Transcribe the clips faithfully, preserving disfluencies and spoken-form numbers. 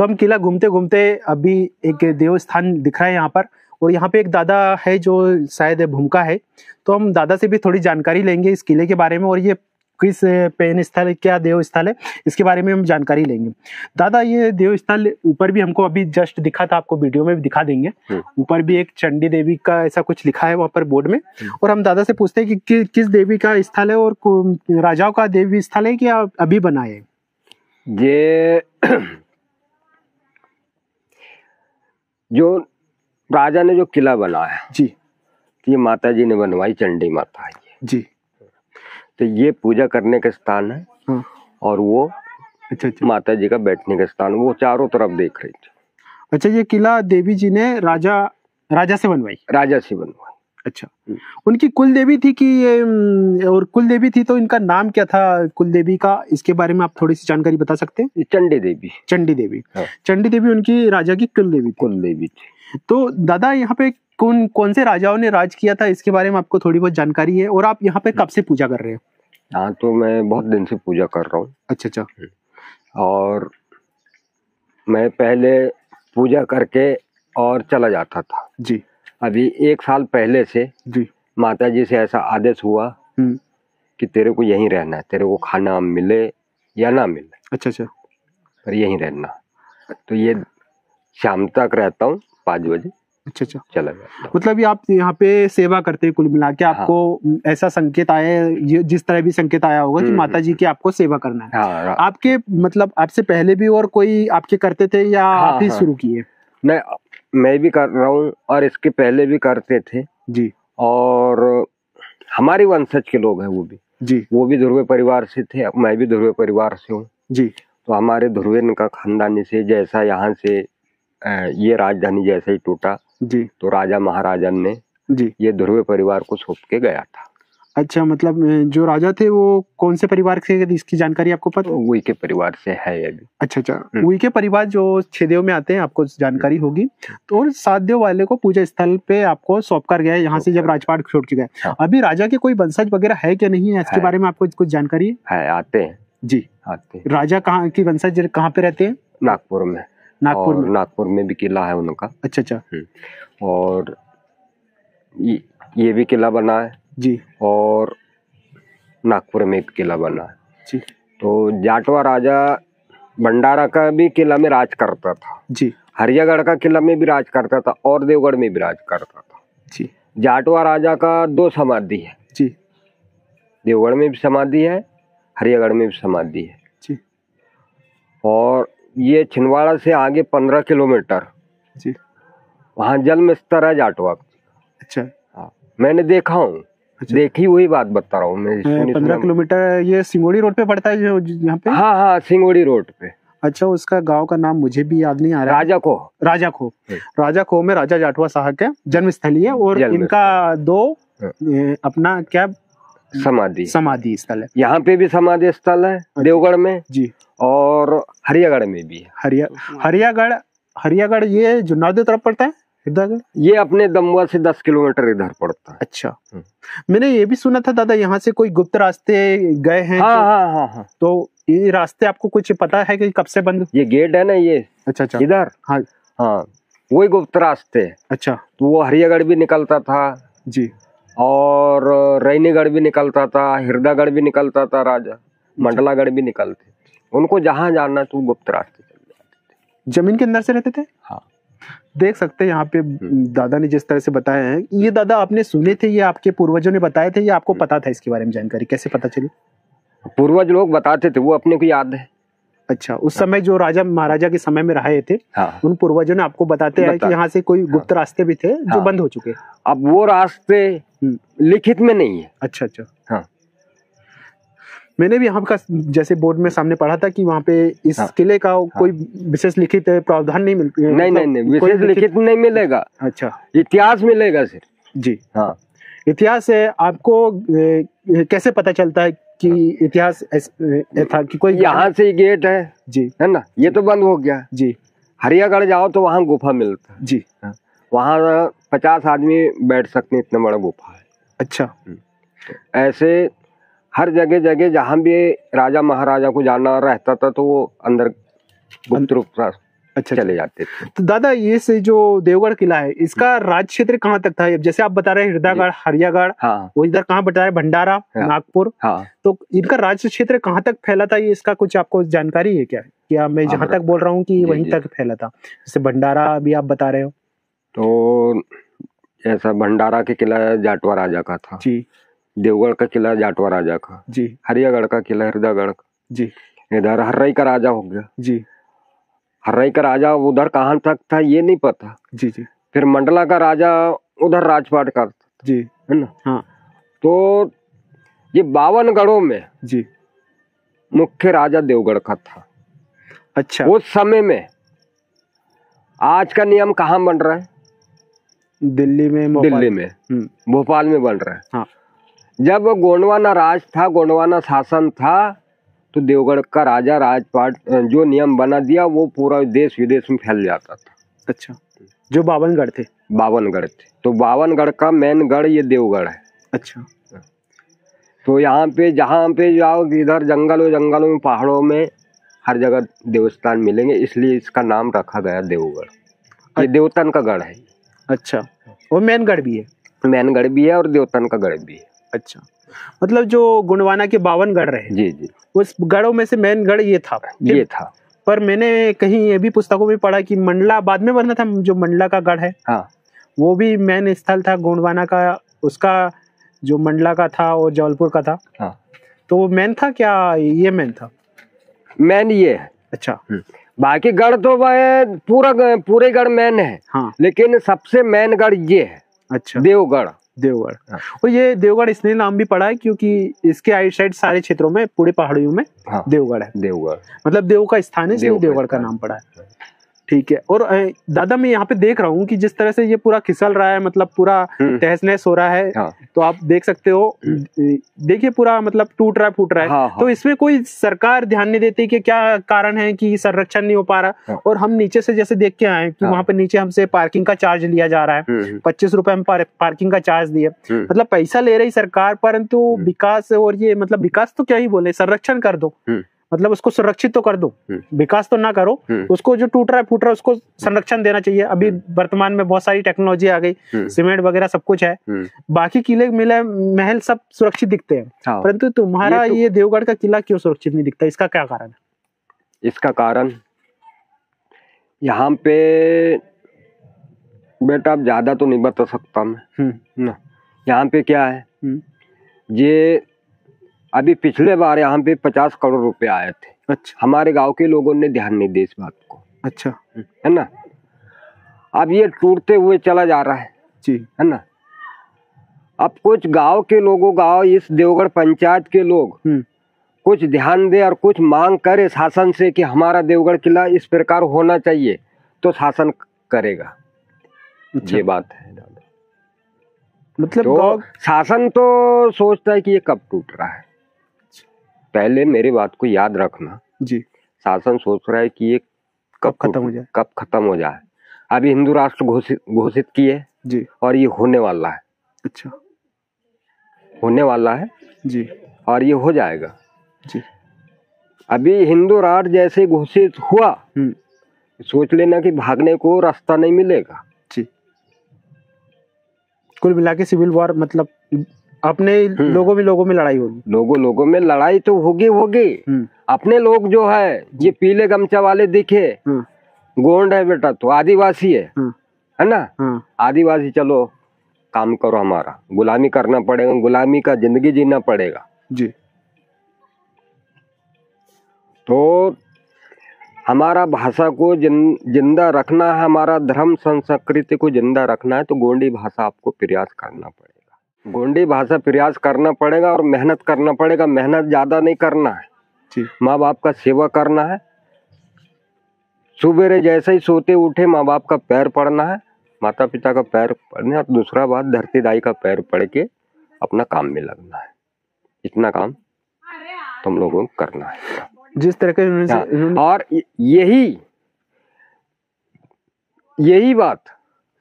तो हम किला घूमते घूमते अभी एक देवस्थान दिख रहा है यहाँ पर, और यहाँ पे एक दादा है जो शायद भूमिका है, तो हम दादा से भी थोड़ी जानकारी लेंगे इस किले के बारे में और ये किस पेन स्थल, क्या देव स्थल है, इसके बारे में हम जानकारी लेंगे। दादा, ये देव स्थल ऊपर भी हमको अभी जस्ट दिखा था, आपको वीडियो में भी दिखा देंगे, ऊपर भी एक चंडी देवी का ऐसा कुछ लिखा है वहाँ पर बोर्ड में, और हम दादा से पूछते हैं कि, कि किस देवी का स्थल है और राजाओं का देवी स्थल है कि अभी बना है ये। जो राजा ने जो किला बनाया जी, ये माता जी ने बनवाई, चंडी माता है जी, तो ये पूजा करने का स्थान है। हाँ। और वो अच्छा, अच्छा। माता जी का बैठने का स्थान, वो चारों तरफ देख रही थी। अच्छा, ये किला देवी जी ने राजा राजा से बनवाई राजा से बनवाई अच्छा, उनकी कुल देवी थी कि ये, और कुल देवी थी तो इनका नाम क्या था कुल देवी का, इसके बारे में आप थोड़ी सी जानकारी बता सकते हैं? चंडी देवी चंडी देवी हाँ। चंडी देवी उनकी राजा की कुल देवी कुल देवी थी। तो दादा, यहाँ पे कौन कौन से राजाओं ने राज किया था, इसके बारे में आपको थोड़ी बहुत जानकारी है, और आप यहाँ पे कब से पूजा कर रहे हैं? हाँ, तो मैं बहुत दिन से पूजा कर रहा हूँ। अच्छा अच्छा। और मैं पहले पूजा करके और चला जाता था जी, अभी एक साल पहले से जी माता जी से ऐसा आदेश हुआ कि तेरे को यहीं रहना है, तेरे को खाना मिले या ना मिले। अच्छा अच्छा। पर यहीं रहना, तो ये शाम तक रहता हूँ पाँच बजे। अच्छा अच्छा, चला गया। मतलब ये आप यहाँ पे सेवा करते हैं कुल मिला के। हाँ। आपको ऐसा संकेत आया, जिस तरह भी संकेत आया होगा कि माता जी की आपको सेवा करना है। हाँ, आपके मतलब आपसे पहले भी और कोई आपके करते थे या हाँ, आप ही हाँ, शुरू किए? मैं मैं भी कर रहा हूँ और इसके पहले भी करते थे जी, और हमारे वंशज के लोग हैं वो भी जी, वो भी ध्रुवे परिवार से थे, मैं भी ध्रुवे परिवार से हूँ जी। तो हमारे ध्रुवे का खानदानी से जैसा यहाँ से ये राजधानी जैसे ही टूटा जी, तो राजा महाराजन ने जी ये ध्रुवे परिवार को सौंप के गया था। अच्छा, मतलब जो राजा थे वो कौन से परिवार से, इसकी जानकारी आपको पता? उई के परिवार से है अभी। अच्छा अच्छा, उई के परिवार जो छेदेव में आते हैं, आपको जानकारी होगी। तो सात देव वाले को पूजा स्थल पे आपको सौंप कर गया यहाँ से, जब राजपाट छोड़ के गए। हाँ। अभी राजा के कोई वंशज वगैरह है क्या नहीं है, इसके बारे में आपको कुछ जानकारी है? आते हैं जी, आते हैं। राजा कहाँ की वंशज कहाँ पे रहते हैं? नागपुर में। नागपुर में? नागपुर में भी किला है उनका। अच्छा अच्छा। और ये भी किला बना है जी, और नागपुर में एक किला बना है जी। तो जाटवा राजा भंडारा का भी किला में राज करता था जी, हरियागढ़ का किला में भी राज करता था और देवगढ़ में भी राज करता था जी। जाटवा राजा का दो समाधि है जी, देवगढ़ में भी समाधि है, हरियागढ़ में भी समाधि है जी। और ये छिंदवाड़ा से आगे पंद्रह किलोमीटर जी, वहाँ जन्म स्तर है जाटवा। अच्छा। हाँ, मैंने देखा हूँ। अच्छा। देखी हुई बात बता रहा हूँ मैं। पंद्रह किलोमीटर ये सिंगोड़ी रोड पे पड़ता है यहाँ पे? हाँ हाँ, सिंगोड़ी रोड पे। अच्छा, उसका गांव का नाम मुझे भी याद नहीं आ रहा है। राजा को राजा को राजा को में राजा जाटवा साहब के जन्म स्थली है, और इनका दो अपना क्या समाधि समाधि स्थल है। यहाँ पे भी समाधि स्थल है देवगढ़ में जी, और हरियागढ़ में भी। हरिया हरियागढ़ हरियागढ़ ये जुन्नादे तरफ पड़ता है। ये अपने दमवा से दस किलोमीटर इधर पड़ता है। अच्छा, मैंने ये भी सुना था दादा यहाँ से कोई गुप्त रास्ते गए हैं। हाँ, तो, हाँ, हाँ, हाँ। तो ये रास्ते आपको कुछ पता है कि कब से बंद? ये गेट है ना ये। अच्छा अच्छा, इधर। हाँ हाँ, वही गुप्त रास्ते। अच्छा। तो वो हरियागढ़ भी निकलता था जी, और रैनीगढ़ भी निकलता था, हिरदागढ़ भी निकलता था, राजा मंडलागढ़ भी निकलते, उनको जहाँ जाना तो गुप्त रास्ते चले जाते थे, जमीन के अंदर से रहते थे। हाँ, देख सकते हैं यहाँ पे दादा ने जिस तरह से बताया है। ये दादा आपने सुने थे, ये आपके पूर्वजों ने बताए थे या आपको पता था? इसके बारे में जानकारी कैसे पता चली? पूर्वज लोग बताते थे, वो अपने को याद है। अच्छा, उस हाँ। समय जो राजा महाराजा के समय में रहे थे हाँ। उन पूर्वजों ने आपको बताते हैं कि यहाँ से कोई गुप्त रास्ते भी थे जो बंद हो चुके। अब वो रास्ते लिखित में नहीं है। अच्छा अच्छा। मैंने भी यहाँ का जैसे बोर्ड में सामने पढ़ा था कि वहाँ पे इस हाँ, किले का हाँ, कोई विशेष लिखित प्रावधान नहीं मिलता। नहीं नहीं, नहीं, नहीं विशेष लिखित नहीं मिलेगा। अच्छा, इतिहास मिलेगा सिर्फ जी। हाँ, इतिहास है। आपको कैसे पता चलता है कि इतिहास था कि कोई यहाँ से गेट है जी, है ना, ये तो बंद हो गया जी। हरियागढ़ जाओ तो वहाँ गुफा मिलता है जी, वहाँ पचास आदमी बैठ सकते, इतना बड़ा गुफा है। अच्छा। ऐसे हर जगह जगह जहाँ भी राजा महाराजा को जाना रहता था तो वो अंदर गुप्त रूप अच्छा, चले जाते थे। तो दादा ये से जो देवगढ़ किला है इसका राज क्षेत्र कहाँ तक था? जैसे आप बता रहे हैं हरियागढ़, हरियागढ़ हाँ। वो इधर कहाँ बता रहे हैं भंडारा हाँ। नागपुर हाँ। तो इनका राज क्षेत्र कहाँ तक फैला था, ये इसका कुछ आपको जानकारी है क्या? क्या मैं जहाँ तक बोल रहा हूँ कि वहीं तक फैला था? जैसे भंडारा अभी आप बता रहे हो, तो ऐसा भंडारा के किला जाटवा राजा का था जी, देवगढ़ का किला जाटवा राजा का जी, हरियागढ़ का किला हृदयगढ़ जी, इधर हर्राई का राजा हो गया जी। हर्राई का राजा उधर कहाँ तक था ये नहीं पता जी जी। फिर मंडला का राजा उधर राजपाट करता था जी, है ना हाँ। तो ये बावन गढ़ों में जी मुख्य राजा देवगढ़ का था। अच्छा, उस समय में आज का नियम कहाँ बन रहा है? दिल्ली में, दिल्ली में, भोपाल में बन रहा है हाँ। जब गोंडवाना राज था, गोंडवाना शासन था, तो देवगढ़ का राजा राजपाट जो नियम बना दिया वो पूरा देश विदेश में फैल जाता था। अच्छा, जो बावनगढ़ थे, बावनगढ़ थे तो बावनगढ़ का मेन गढ़ ये देवगढ़ है। अच्छा, तो यहाँ पे जहाँ पे जाओ इधर जंगलों जंगलों में, पहाड़ों में, हर जगह देवस्थान मिलेंगे, इसलिए इसका नाम रखा गया देवगढ़। अच्छा। ये देवतन का गढ़ है। अच्छा, वो मेनगढ़ भी है, मेनगढ़ भी है और देवतन का गढ़ भी है। अच्छा, मतलब जो गोंडवाना के बावन गढ़ रहे जी जी, उस गढ़ों में से मेन गढ़ ये था। ये था, पर मैंने कहीं ये भी पुस्तकों में पढ़ा कि मंडला बाद में बनना था, जो मंडला का गढ़ है हाँ। वो भी मेन स्थल था गोंडवाना का, उसका जो मंडला का था और जबलपुर का था हाँ। तो वो मेन था क्या? ये मेन था, मेन ये है। अच्छा, बाकी गढ़ तो वह पूरा पूरे गढ़ मेन है हाँ। लेकिन सबसे मेन गढ़ ये है। अच्छा, देवगढ़, देवगढ़ हाँ। और ये देवगढ़ इसलिए नाम भी पड़ा है क्योंकि इसके आइट साइड सारे क्षेत्रों में, पूरे पहाड़ियों में हाँ। देवगढ़ है, देवगढ़ मतलब देव का स्थान है, इसलिए देवगढ़ का नाम पड़ा है। ठीक है। और दादा मैं यहाँ पे देख रहा हूँ कि जिस तरह से ये पूरा खिसल रहा है, मतलब पूरा तहस नहस हो रहा है हाँ। तो आप देख सकते हो, देखिए पूरा मतलब टूट रहा फूट रहा है हाँ, हाँ। तो इसमें कोई सरकार ध्यान नहीं देती कि क्या कारण है कि संरक्षण नहीं हो पा रहा हाँ। और हम नीचे से जैसे देख के आए कि हाँ। वहाँ पे नीचे हमसे पार्किंग का चार्ज लिया जा रहा है, पच्चीस रुपए हम पार्किंग का चार्ज दिए, मतलब पैसा ले रही सरकार, परंतु विकास और ये मतलब विकास तो क्या ही बोले, संरक्षण कर दो, मतलब उसको सुरक्षित तो कर दो, विकास तो ना करो, उसको जो टूट रहा है फूट रहा है उसको संरक्षण देना चाहिए। अभी वर्तमान में बहुत सारी टेक्नोलॉजी आ गई, सीमेंट वगैरह सब कुछ है, बाकी किले मिले महल सब सुरक्षित दिखते हैं हाँ। परंतु तुम्हारा ये, तो... ये देवगढ़ का किला क्यों सुरक्षित नहीं दिखता, इसका क्या कारण है? इसका कारण यहाँ पे बेटा आप ज्यादा तो नहीं बता सकता मैं ना, यहाँ पे क्या है ये, अभी पिछले बार यहाँ पे पचास करोड़ रुपए आए थे। अच्छा, हमारे गांव के लोगों ने ध्यान नहीं दिया इस बात को। अच्छा, है ना, अब ये टूटते हुए चला जा रहा है जी, है ना। अब कुछ गांव के लोगों, गांव इस देवगढ़ पंचायत के लोग कुछ ध्यान दे और कुछ मांग करे शासन से कि हमारा देवगढ़ किला इस प्रकार होना चाहिए, तो शासन करेगा। अच्छा। ये बात है, मतलब तो शासन तो सोचता है कि ये कब टूट रहा है, पहले मेरी बात को याद रखना जी। शासन सोच रहा है कि ये कब खत्म हो जाए, कब खत्म हो जाए। अभी हिंदू राष्ट्र घोषित घोषित किए जी, और ये होने वाला है। अच्छा, होने वाला है जी, और ये हो जाएगा जी। अभी हिंदू राष्ट्र जैसे घोषित हुआ, सोच लेना कि भागने को रास्ता नहीं मिलेगा जी। कुल मिला के सिविल वॉर, मतलब अपने लोगों में लोगों में लड़ाई होगी, लोगों लोगों में लड़ाई तो होगी होगी। अपने लोग जो है ये पीले गमछा वाले दिखे, गोंड है बेटा तो आदिवासी है, है ना, आदिवासी, चलो काम करो, हमारा गुलामी करना पड़ेगा, गुलामी का जिंदगी जीना पड़ेगा जी। तो हमारा भाषा को जिंदा रखना है, हमारा धर्म संस्कृति को जिंदा रखना है, तो गोंडी भाषा आपको प्रयास करना पड़ेगा, गोंडी भाषा प्रयास करना पड़ेगा और मेहनत करना पड़ेगा। मेहनत ज़्यादा नहीं करना है, माँ बाप का सेवा करना है, सुबह जैसे ही सोते उठे माँ बाप का पैर पड़ना है, माता पिता का पैर पड़ना है, और दूसरा बात धरती दाई का पैर पड़ के अपना काम में लगना है। इतना काम तुम लोगों को करना है जिस तरह के, और यही यही बात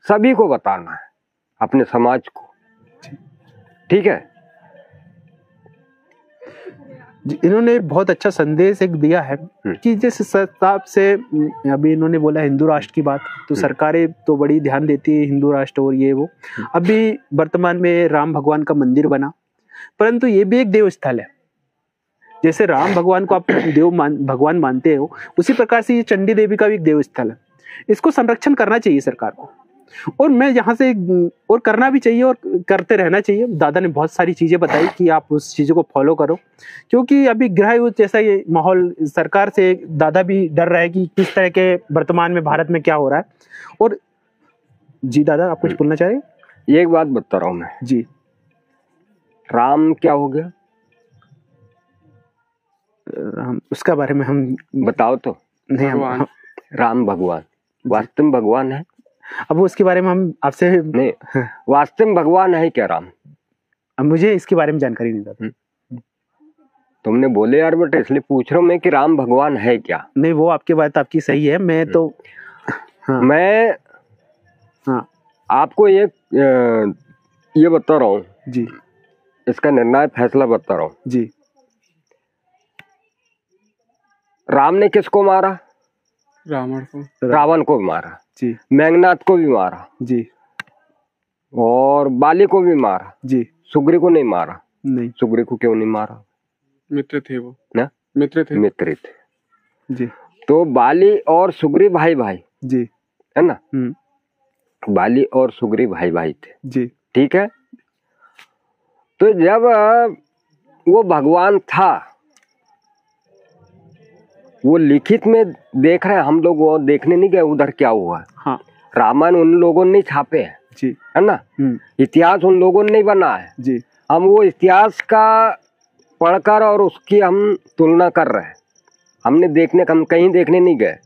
सभी को बताना है, अपने समाज को, ठीक है। इन्होंने बहुत अच्छा संदेश एक दिया है कि जिस हिसाब से अभी इन्होंने बोला हिंदू राष्ट्र की बात, तो सरकारें तो बड़ी ध्यान देती है हिंदू राष्ट्र और ये वो। अभी वर्तमान में राम भगवान का मंदिर बना, परंतु ये भी एक देव स्थल है। जैसे राम भगवान को आप देव मान भगवान मानते हो, उसी प्रकार से ये चंडी देवी का भी एक देव स्थल है। इसको संरक्षण करना चाहिए सरकार को, और मैं यहाँ से और करना भी चाहिए और करते रहना चाहिए। दादा ने बहुत सारी चीज़ें बताई कि आप उस चीज़ों को फॉलो करो, क्योंकि अभी गृह जैसा ये माहौल सरकार से दादा भी डर रहा है कि किस तरह के वर्तमान में भारत में क्या हो रहा है। और जी दादा आप कुछ बोलना चाहें? ये एक बात बता रहा हूँ मैं जी, राम क्या हो गया राम, उसका बारे में हम बताओ तो नहीं। हम राम भगवान वास्तव में भगवान है, अब वो उसके बारे में हम आपसे नहीं, वास्तव में भगवान है क्या राम? अब मुझे इसके बारे में जानकारी नहीं था। तुमने बोले यार बट इसलिए पूछ रहा हूँ मैं कि राम भगवान है क्या? नहीं वो आपकी बात आपकी सही है, मैं तो हाँ। मैं हाँ आपको ये ये बता रहा हूँ जी, इसका निर्णय फैसला बता रहा हूँ जी। राम ने किसको मारा? रावण को। रावण को भी मारा जी, मेघनाथ को भी मारा जी, और बाली को भी मारा जी। सुग्रीव को नहीं मारा? नहीं। सुग्रीव को क्यों नहीं मारा? मित्र थे वो ना, मित्र थे मित्र थे जी। तो बाली और सुग्रीव भाई भाई जी है ना, बाली और सुग्रीव भाई भाई थे जी, ठीक है। तो जब वो भगवान था वो लिखित में देख रहे हैं, हम लोग वो देखने नहीं गए उधर क्या हुआ। हाँ। रामायण उन लोगों ने छापे है जी, है ना, इतिहास उन लोगों ने बना है जी। हम वो इतिहास का पढ़कर और उसकी हम तुलना कर रहे हैं, हमने देखने हम कहीं देखने नहीं गए।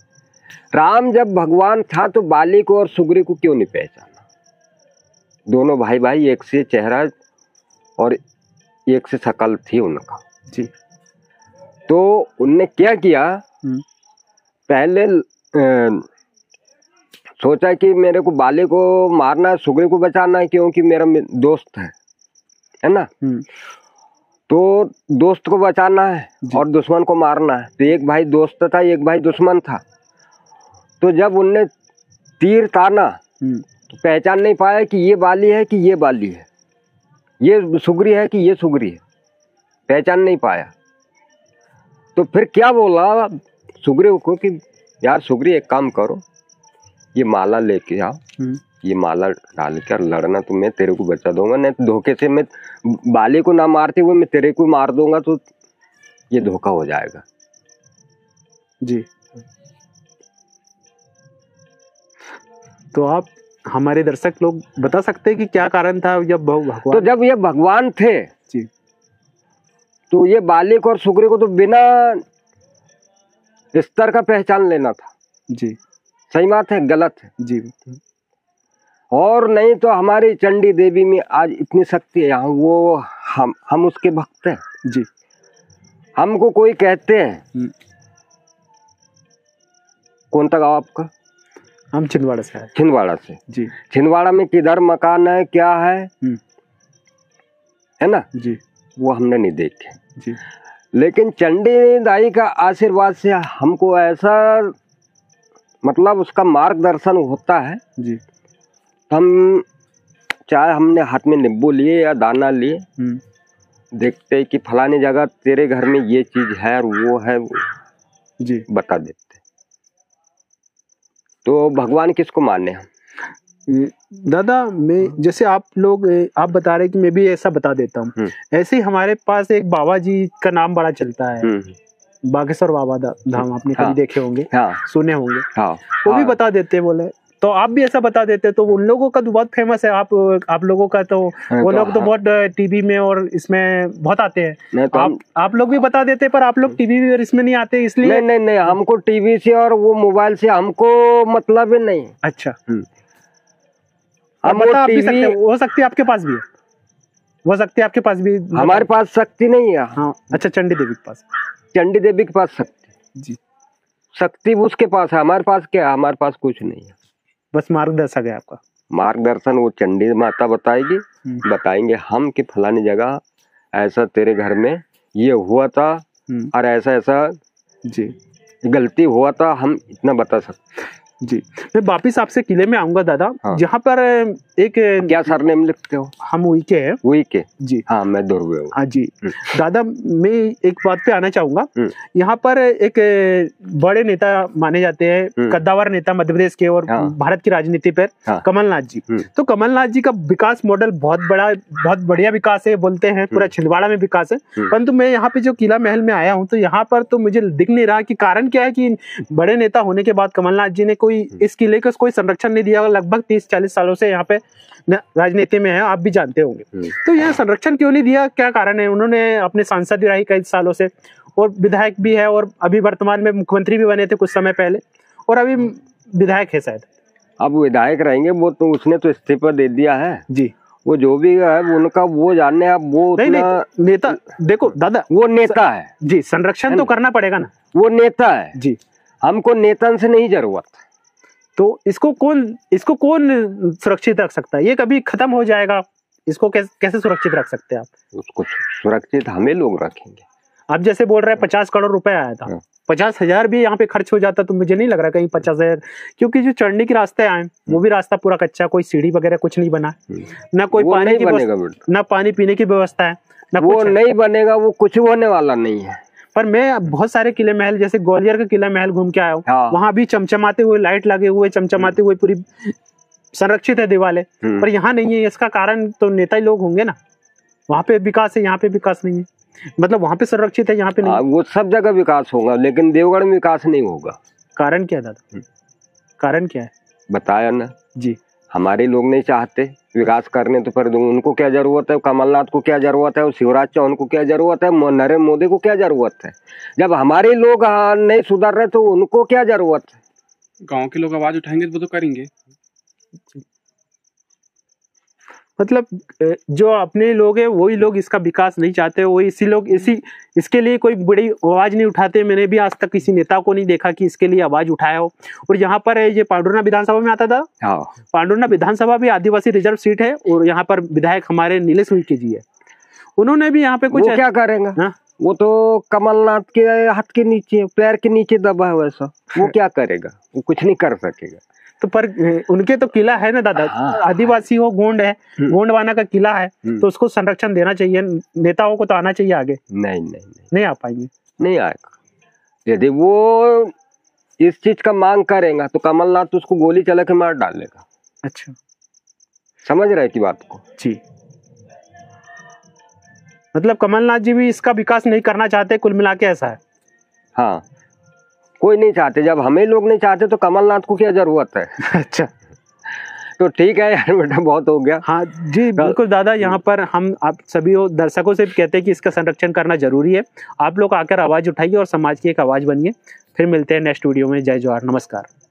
राम जब भगवान था तो बाली को और सुग्रीव को क्यों नहीं पहचाना? दोनों भाई भाई, एक से चेहरा और एक से शकल थी उनका जी। तो उनने क्या किया, पहले ए, सोचा कि मेरे को बाले को मारना है, सुग्रीव को बचाना है क्योंकि मेरा दोस्त है, है ना। तो दोस्त को बचाना है और दुश्मन को मारना है, तो एक भाई दोस्त था एक भाई दुश्मन था। तो जब उनने तीर ताना तो पहचान नहीं पाया कि ये बाली है कि ये बाली है, ये सुग्रीव है कि ये सुग्रीव है, पहचान नहीं पाया। तो फिर क्या बोला सुग्रीव को कि यार सुग्रीव एक काम करो, ये माला लेके आओ, ये माला डाल कर लड़ना, तो मैं तेरे को बचा दूंगा, नहीं तो धोखे से मैं बाली को ना मारते हुए मैं तेरे को मार दूंगा, तो ये धोखा हो जाएगा जी। तो आप हमारे दर्शक लोग बता सकते हैं कि क्या कारण था जब भगवान, तो जब ये भगवान थे जी, तो ये बालिक और सुग्रीव को तो बिना स्तर का पहचान लेना था जी। सही बात है, गलत है जी। और नहीं तो हमारी चंडी देवी में आज इतनी शक्ति है, यहाँ वो हम हम उसके भक्त हैं जी। हमको कोई कहते हैं, कौन सा गाँव आपका? हम छिंदवाड़ा से हैं। छिंदवाड़ा से जी। छिंदवाड़ा में किधर मकान है क्या है है ना जी, वो हमने नहीं देखे जी। लेकिन चंडी दाई का आशीर्वाद से हमको ऐसा मतलब उसका मार्गदर्शन होता है जी। हम चाहे हमने हाथ में नींबू लिए या दाना लिए, देखते कि फलाने जगह तेरे घर में ये चीज है और वो है वो। जी बता देते। तो भगवान किसको माने हम? दादा मैं जैसे आप लोग आप बता रहे कि मैं भी ऐसा बता देता हूँ, ऐसे ही हमारे पास एक बाबा जी का नाम बड़ा चलता है, बागेश्वर बाबा धाम, आपने कभी हाँ, देखे होंगे हाँ, सुने होंगे हाँ, वो हाँ, भी बता देते बोले, तो आप भी ऐसा बता देते, तो उन लोगों का तो बहुत फेमस है। आप आप लोगों का तो वो लोग तो बहुत टीवी में और इसमें बहुत आते हैं, आप आप लोग भी बता देते पर आप लोग टीवी और इसमें नहीं आते, इसलिए नहीं नहीं नहीं हमको टीवी से और वो मोबाइल से हमको मतलब ही नहीं। अच्छा मतलब आप भी सकते हो, सकती है आपके पास भी है वो, सकती है आपके पास भी। हमारे पास शक्ति नहीं है हाँ। अच्छा चंडी देवी के पास, चंडी देवी के पास शक्ति जी, शक्ति उसके पास है, हमारे पास क्या है? हमारे पास कुछ नहीं है, बस मार्गदर्शक है। आपका मार्गदर्शन वो चंडी माता बताएगी, बताएंगे हम कि फलानी जगह ऐसा तेरे घर में ये हुआ था और ऐसा ऐसा जी गलती हुआ था, हम इतना बता सकते जी। मैं वापिस आपसे किले में आऊंगा दादा। हाँ। जहाँ पर एक क्या सरनेम लिखते हो? हम उइके हैं। उइके जी हाँ, मैं ध्रुवे हूँ। हाँ जी दादा, मैं एक बात पे आना चाहूँगा। यहाँ पर एक बड़े नेता माने जाते हैं, कद्दावर नेता मध्य प्रदेश के और हाँ। भारत की राजनीति पर हाँ। कमलनाथ जी। तो कमलनाथ जी का विकास मॉडल बहुत बड़ा, बहुत बढ़िया विकास है बोलते हैं, पूरा छिंदवाड़ा में विकास है। परंतु मैं यहाँ पे जो किला महल में आया हूँ तो यहाँ पर तो मुझे दिख नहीं रहा कि कारण क्या है कि बड़े नेता होने के बाद कमलनाथ जी ने कोई इस किले को कोई संरक्षण नहीं दिया। लगभग तीस चालीस सालों से यहाँ पे राजनीति में है, आप भी जानते होंगे। तो यहाँ संरक्षण क्यों नहीं दिया, क्या कारण है? उन्होंने अपने सांसद भी रही कई सालों से और विधायक भी है और अभी वर्तमान में मुख्यमंत्री भी बने थे कुछ समय पहले और अभी विधायक है शायद। अब विधायक रहेंगे वो, तो उसने तो इस्तीफा दे दिया है जी। वो जो भी है उनका वो जानने, आप वो नहीं, नहीं, नेता देखो दादा, वो नेता है जी, संरक्षण तो करना पड़ेगा ना, वो नेता है जी। हमको नेता से नहीं जरूरत, तो इसको कौन इसको कौन सुरक्षित रख सकता है? ये कभी खत्म हो जाएगा, इसको कैसे कैसे सुरक्षित रख सकते हैं आप? उसको सुरक्षित हमें लोग रखेंगे। आप जैसे बोल रहे हैं पचास करोड़ रुपए आया था, पचास हजार भी यहाँ पे खर्च हो जाता तो मुझे नहीं लग रहा कहीं पचास हजार, क्योंकि जो चढ़ने के रास्ते आए वो भी रास्ता पूरा कच्चा, कोई सीढ़ी वगैरह कुछ नहीं बना, ना कोई पानी की, ना पानी पीने की व्यवस्था है, ना वो नहीं बनेगा, वो कुछ होने वाला नहीं है। पर मैं बहुत सारे किले महल जैसे ग्वालियर का किला महल घूम के आया हूँ, हाँ। वहाँ भी चमचमाते हुए लाइट लगे हुए, चमचमाते हुए पूरी संरक्षित है दीवारें, पर यहाँ नहीं है। इसका कारण तो नेता ही लोग होंगे ना। वहाँ पे विकास है, यहाँ पे विकास नहीं है, मतलब वहाँ पे संरक्षित है, यहाँ पे नहीं। वो सब जगह विकास होगा लेकिन देवगढ़ में विकास नहीं होगा। कारण क्या है दादा, कारण क्या है? बताया ना जी, हमारे लोग नहीं चाहते विकास करने, तो फिर उनको क्या जरूरत है? कमलनाथ को क्या जरूरत है? शिवराज चौहान को क्या जरूरत है? नरेंद्र मोदी को क्या जरूरत है? जब हमारे लोग नहीं सुधर रहे तो उनको क्या जरूरत है? गांव के लोग आवाज उठाएंगे तो वो तो करेंगे। मतलब जो अपने लोग हैं वही लोग इसका विकास नहीं चाहते, वही इसी लोग इसी इसके लिए कोई बड़ी आवाज़ नहीं उठाते। मैंने भी आज तक किसी नेता को नहीं देखा कि इसके लिए आवाज़ उठाया हो। और यहाँ पर ये पांडुर्ना विधानसभा में आता था, पांडुर्ना विधानसभा भी आदिवासी रिजर्व सीट है और यहाँ पर विधायक हमारे नीलेश मुकेश जी है, उन्होंने भी यहाँ पे कुछ क्या करेंगे हा? वो तो कमलनाथ के हाथ के नीचे, पैर के नीचे दबा हुआ है, वो क्या करेगा? वो कुछ नहीं कर सकेगा। तो पर उनके तो किला है ना दादा, आदिवासी हो, गोंड है, गोंडवाना का किला है, तो उसको संरक्षण देना चाहिए। नेताओं को तो आना चाहिए आगे। नहीं नहीं नहीं, नहीं आ पाएंगे, नहीं आएगा। यदि वो इस चीज का मांग करेगा तो कमलनाथ तो उसको गोली चला के मार डालेगा। अच्छा, समझ रहे की बात को जी। मतलब कमलनाथ जी भी इसका विकास नहीं करना चाहते, कुल मिला के ऐसा है। हाँ, कोई नहीं चाहते। जब हमें लोग नहीं चाहते तो कमलनाथ को क्या जरूरत है? अच्छा, तो ठीक है यार बेटा, बहुत हो गया। हाँ जी बिल्कुल दादा, यहाँ पर हम आप सभी दर्शकों से कहते हैं कि इसका संरक्षण करना जरूरी है। आप लोग आकर आवाज़ उठाइए और समाज की एक आवाज़ बनिए। फिर मिलते हैं नेक्स्ट वीडियो में। जय जोहार, नमस्कार।